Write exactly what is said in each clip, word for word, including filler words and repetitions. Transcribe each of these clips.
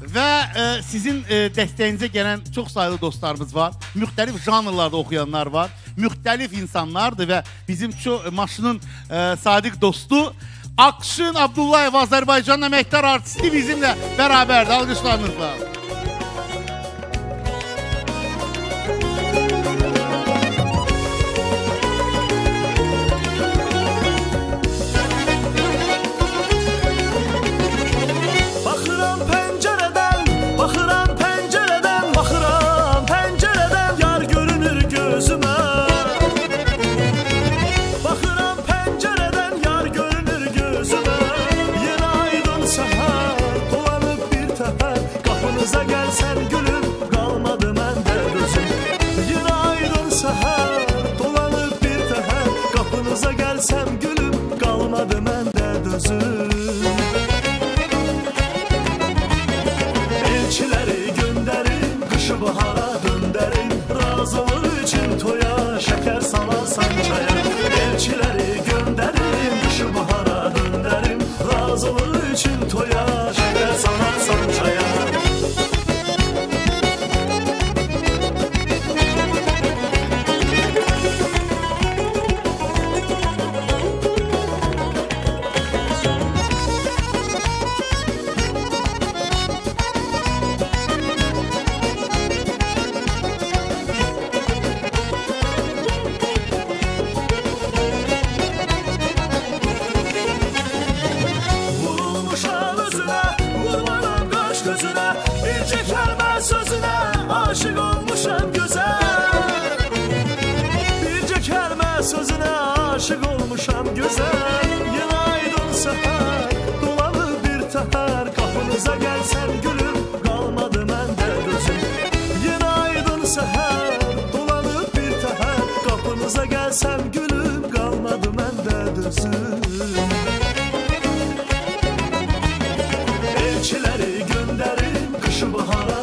Və e, sizin e, dəstəyinizə gələn çox sayılı dostlarımız var. Müxtəlif janrlarda oxuyanlar var. Müxtəlif insanlardır və bizim çox, maşının e, sadiq dostu Aqşin Abdullayev, Azərbaycanın əməkdar artisti bizimlə bərabərdir. Alqışlarınızla. Baxıram pəncərədən, baxıram pəncərədən, baxıram pəncərədən, yar görünür gözümə. Baxıram pəncərədən, yar görünür gözümə. Yenə aydın səhər, dolanıb bir təhər, qapınıza gəlsən gülüm, qalmadı məndə gözüm. Yenə aydın səhər, dolanıb bir təhər, qapınıza gəlsəm gülüm, qalmadı məndə gözüm. Elçiləri göndərin, qışı bahara döndərin, razılıq üçün toya, şəkər salarsan çaya. Elçiləri göndərin, qışı bahara döndərin, razılıq üçün toya, şəkər salarsan çaya. Sen gülüm kalmadı mende dözüm. Elçileri gönderin, kışı bahara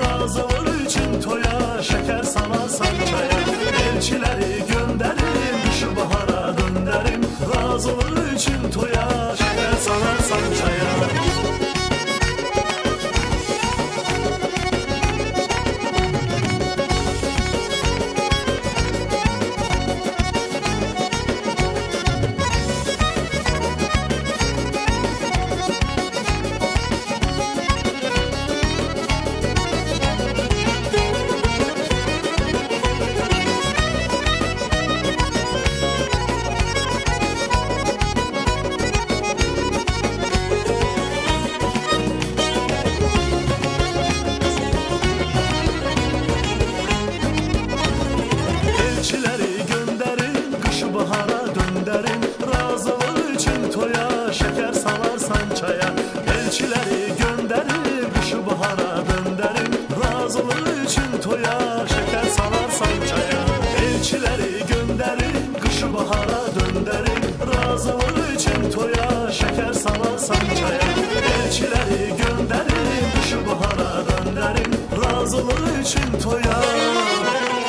razılar için toya, şeker sana sancaya. Elçileri gönderin, kışı bahara dönderin, razılar için toya,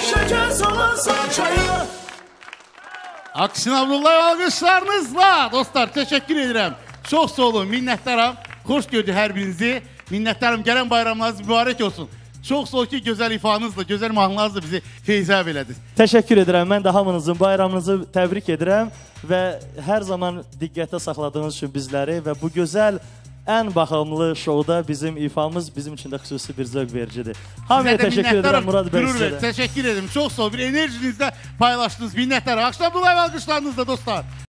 şeker sana sancaya. Aqşin Abdullayev, alqışlarınızla dostlar, teşekkür ederim. Çok sağ olun, minnettarım. Hoş gördük her birinizi. Minnettarım, gelen bayramlarınız mübarek olsun. Çok sağ ol ki, güzel ifanızla, güzel mahnılarınızla bizi feyza belediniz. Teşekkür ederim. Ben de hamınızın bayramınızı tebrik ederim. Ve her zaman dikkate sakladığınız için bizleri ve bu güzel, en bakımlı şovda bizim ifamız bizim için de xüsusi bir zövk vericidir. Hamıya teşekkür ederim Murad Bey size. Teşekkür ederim. Çok sağ ol. Bir enerjinizle paylaştınız. Minnettarım. Aqşin Abdullayev, alqışlarınızla dostlar.